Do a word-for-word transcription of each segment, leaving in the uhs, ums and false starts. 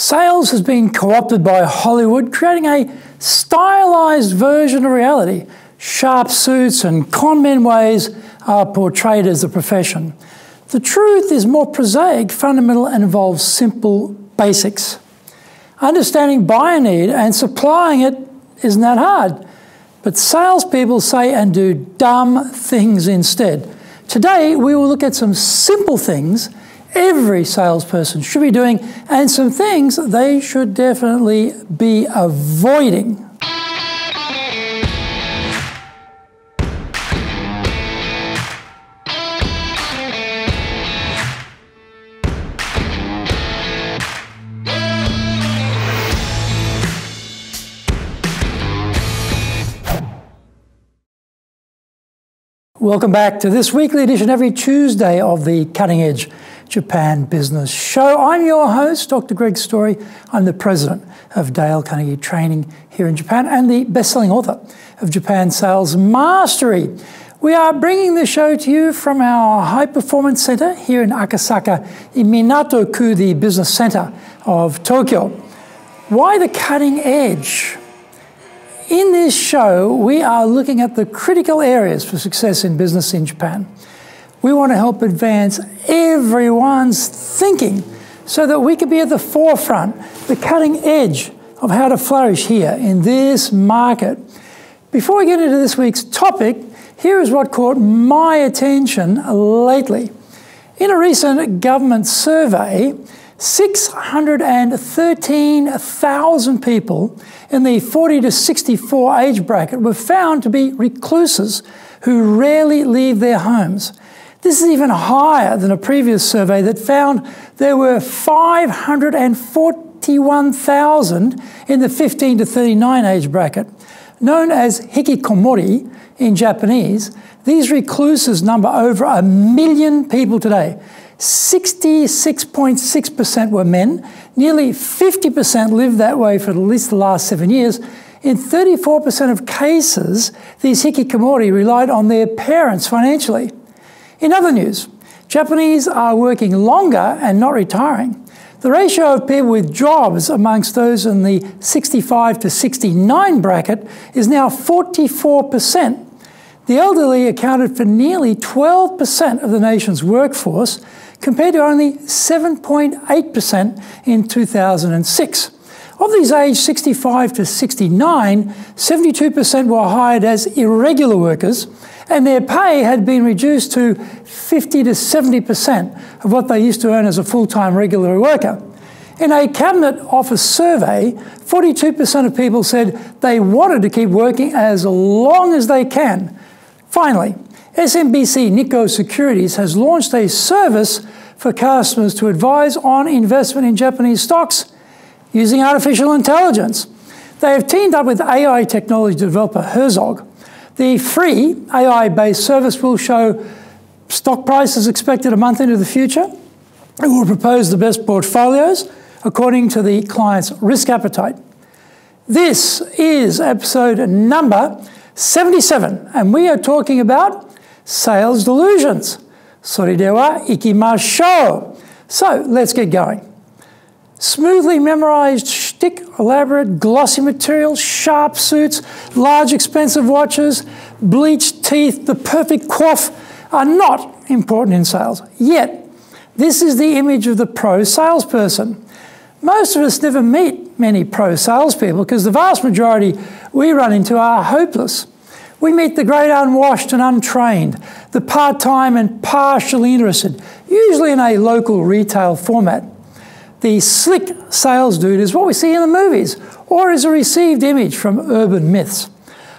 Sales has been co-opted by Hollywood, creating a stylized version of reality. Sharp suits and con men ways are portrayed as the profession. The truth is more prosaic, fundamental, and involves simple basics. Understanding buyer need and supplying it isn't that hard, but salespeople say and do dumb things instead. Today, we will look at some simple things every salesperson should be doing and some things they should definitely be avoiding. Welcome back to this weekly edition every Tuesday of the Cutting Edge Japan Business Show. I'm your host, Doctor Greg Story. I'm the president of Dale Carnegie Training here in Japan and the best-selling author of Japan Sales Mastery. We are bringing the show to you from our High Performance Center here in Akasaka in Minato-ku, the business center of Tokyo. Why the cutting edge? In this show, we are looking at the critical areas for success in business in Japan. We want to help advance everyone's thinking so that we can be at the forefront, the cutting edge of how to flourish here in this market. Before we get into this week's topic, here is what caught my attention lately. In a recent government survey, six hundred thirteen thousand people in the forty to sixty-four age bracket were found to be recluses who rarely leave their homes. This is even higher than a previous survey that found there were five hundred forty-one thousand in the fifteen to thirty-nine age bracket. Known as hikikomori in Japanese, these recluses number over a million people today. sixty-six point six percent were men, nearly fifty percent lived that way for at least the last seven years. In thirty-four percent of cases, these hikikomori relied on their parents financially. In other news, Japanese are working longer and not retiring. The ratio of people with jobs amongst those in the sixty-five to sixty-nine bracket is now forty-four percent. The elderly accounted for nearly twelve percent of the nation's workforce, compared to only seven point eight percent in two thousand six. Of these aged sixty-five to sixty-nine, seventy-two percent were hired as irregular workers, and their pay had been reduced to fifty to seventy percent of what they used to earn as a full-time regular worker. In a Cabinet Office survey, forty-two percent of people said they wanted to keep working as long as they can. Finally, S M B C Nikko Securities has launched a service for customers to advise on investment in Japanese stocks using artificial intelligence. They have teamed up with A I technology developer Herzog. The free A I-based service will show stock prices expected a month into the future. It will propose the best portfolios according to the client's risk appetite. This is episode number seventy-seven, and we are talking about sales delusions. Soridewa ikimasho. So let's get going. Smoothly memorized shtick, elaborate, glossy material, sharp suits, large expensive watches, bleached teeth, the perfect coif are not important in sales. Yet, this is the image of the pro salesperson. Most of us never meet many pro salespeople because the vast majority we run into are hopeless. We meet the great unwashed and untrained, the part-time and partially interested, usually in a local retail format. The slick sales dude is what we see in the movies, or is a received image from urban myths.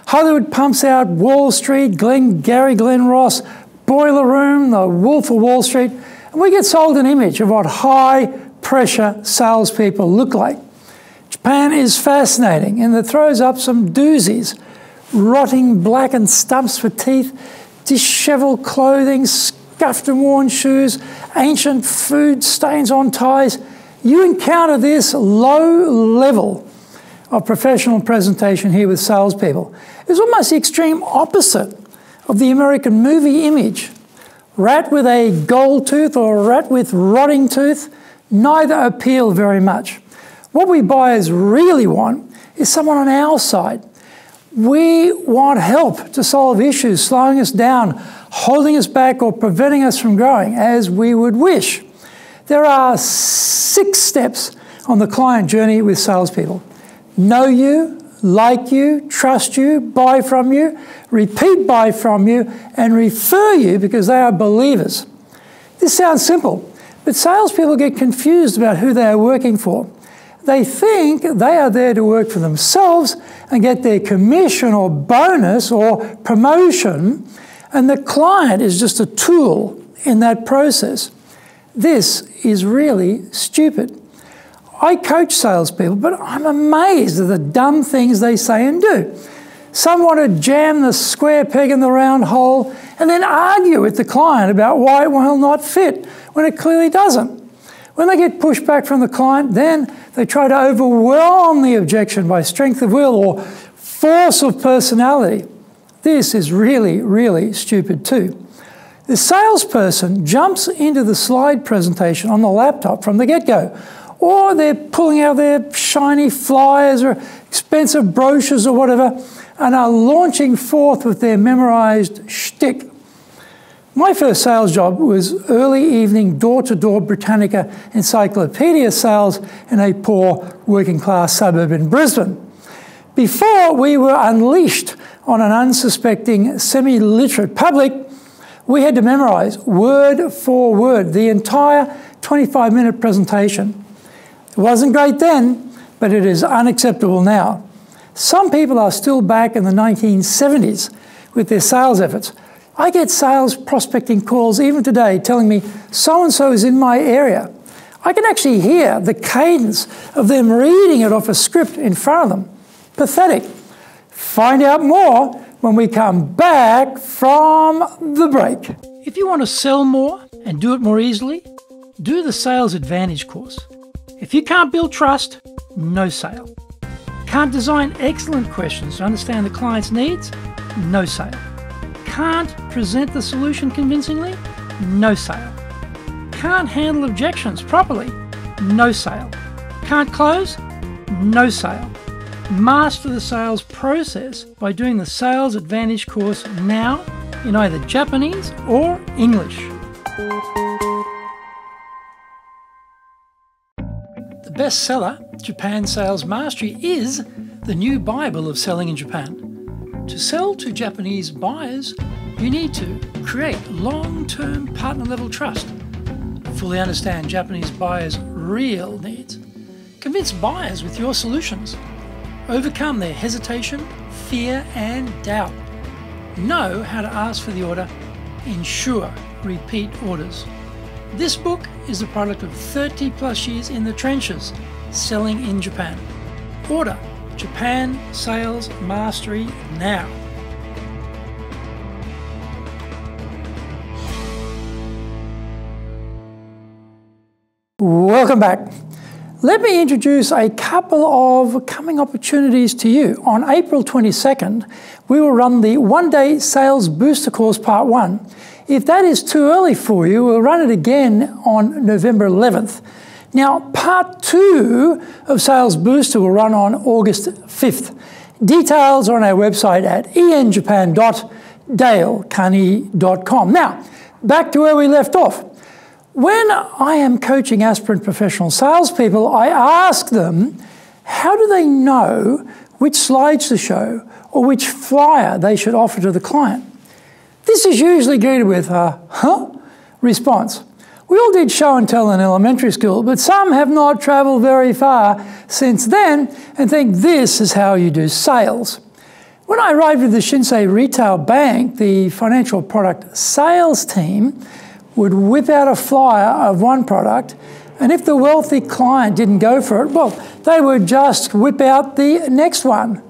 Hollywood pumps out Wall Street, Glengarry Glen Ross, Boiler Room, The Wolf of Wall Street, and we get sold an image of what high-pressure salespeople look like. Japan is fascinating, and it throws up some doozies. Rotting blackened stumps for teeth, disheveled clothing, scuffed and worn shoes, ancient food stains on ties. You encounter this low level of professional presentation here with salespeople. It's almost the extreme opposite of the American movie image. Rat with a gold tooth or rat with rotting tooth, neither appeal very much. What we buyers really want is someone on our side. We want help to solve issues slowing us down, holding us back, or preventing us from growing as we would wish. There are six steps on the client journey with salespeople. Know you, like you, trust you, buy from you, repeat buy from you, and refer you because they are believers. This sounds simple, but salespeople get confused about who they are working for. They think they are there to work for themselves and get their commission or bonus or promotion, and the client is just a tool in that process. This is really stupid. I coach salespeople, but I'm amazed at the dumb things they say and do. Some want to jam the square peg in the round hole and then argue with the client about why it will not fit when it clearly doesn't. When they get pushback from the client, then they try to overwhelm the objection by strength of will or force of personality. This is really, really stupid too. The salesperson jumps into the slide presentation on the laptop from the get-go, or they're pulling out their shiny flyers or expensive brochures or whatever and are launching forth with their memorized shtick. My first sales job was early evening door-to-door Britannica encyclopedia sales in a poor working-class suburb in Brisbane. Before we were unleashed on an unsuspecting semi-literate public, we had to memorize word for word the entire twenty-five minute presentation. It wasn't great then, but it is unacceptable now. Some people are still back in the nineteen seventies with their sales efforts. I get sales prospecting calls even today telling me so-and-so is in my area. I can actually hear the cadence of them reading it off a script in front of them. Pathetic. Find out more when we come back from the break. If you want to sell more and do it more easily, do the Sales Advantage course. If you can't build trust, no sale. Can't design excellent questions to understand the client's needs? No sale. Can't present the solution convincingly? No sale. Can't handle objections properly? No sale. Can't close? No sale. Master the sales process by doing the Sales Advantage course now in either Japanese or English. The bestseller, Japan Sales Mastery, is the new Bible of selling in Japan. To sell to Japanese buyers, you need to create long-term partner-level trust, fully understand Japanese buyers' real needs, convince buyers with your solutions, overcome their hesitation, fear, and doubt, know how to ask for the order, ensure repeat orders. This book is the product of thirty plus years in the trenches, selling in Japan. Order Japan Sales Mastery now. Welcome back. Let me introduce a couple of coming opportunities to you. On April twenty-second, we will run the one-day Sales Booster Course Part one. If that is too early for you, we'll run it again on November eleventh. Now, part two of Sales Booster will run on August fifth. Details are on our website at e n japan dot dale carnegie dot com. Now, back to where we left off. When I am coaching aspirant professional salespeople, I ask them, how do they know which slides to show or which flyer they should offer to the client? This is usually greeted with a huh response. We all did show and tell in elementary school, but some have not traveled very far since then and think this is how you do sales. When I arrived with the Shinsei Retail Bank, the financial product sales team would whip out a flyer of one product, and if the wealthy client didn't go for it, well, they would just whip out the next one.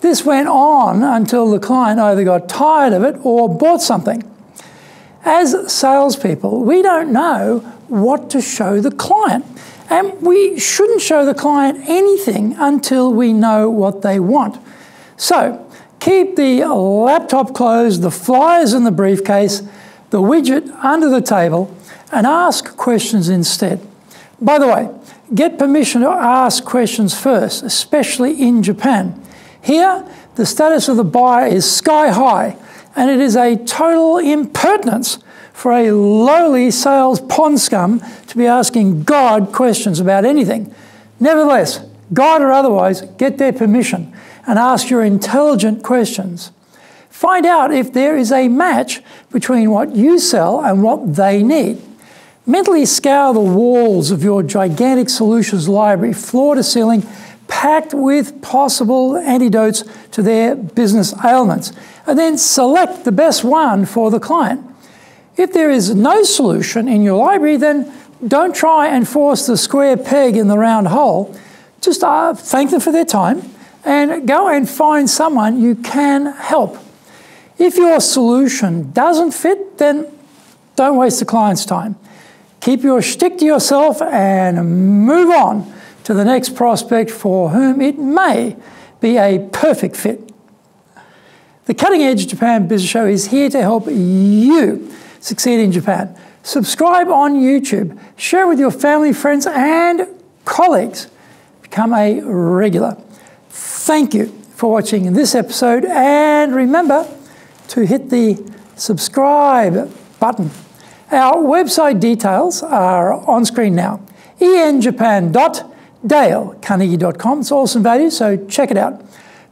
This went on until the client either got tired of it or bought something. As salespeople, we don't know what to show the client, and we shouldn't show the client anything until we know what they want. So keep the laptop closed, the flyers in the briefcase, the widget under the table, and ask questions instead. By the way, get permission to ask questions first, especially in Japan. Here, the status of the buyer is sky high, and it is a total impertinence for a lowly sales pond scum to be asking God questions about anything. Nevertheless, God or otherwise, get their permission and ask your intelligent questions. Find out if there is a match between what you sell and what they need. Mentally scour the walls of your gigantic solutions library, floor to ceiling, packed with possible antidotes to their business ailments, and then select the best one for the client. If there is no solution in your library, then don't try and force the square peg in the round hole. Just uh, thank them for their time and go and find someone you can help. If your solution doesn't fit, then don't waste the client's time. Keep your shtick to yourself and move on to the next prospect for whom it may be a perfect fit. The Cutting Edge Japan Business Show is here to help you succeed in Japan. Subscribe on YouTube, share with your family, friends, and colleagues. Become a regular. Thank you for watching this episode, and remember to hit the subscribe button. Our website details are on screen now. e n japan dot dale carnegie dot com. It's awesome value, so check it out.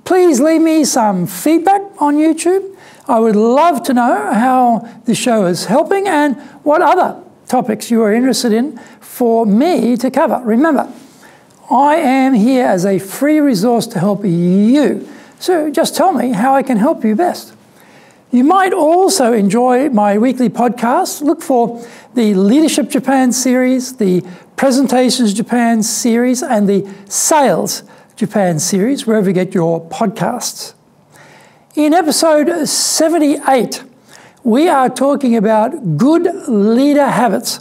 Please leave me some feedback on YouTube. I would love to know how the show is helping and what other topics you are interested in for me to cover. Remember, I am here as a free resource to help you, so just tell me how I can help you best. You might also enjoy my weekly podcast. Look for the Leadership Japan series, the Presentations Japan series, and the Sales Japan series, wherever you get your podcasts. In episode seventy-eight, we are talking about good leader habits.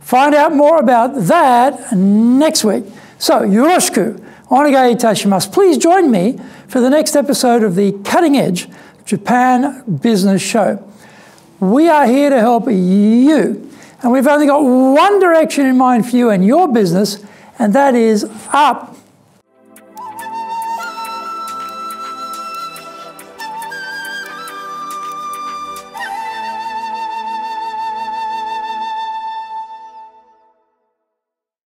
Find out more about that next week. So, yoroshiku onegai itashimasu. Please join me for the next episode of the Cutting Edge Japan Business Show. We are here to help you, and we've only got one direction in mind for you and your business, and that is up.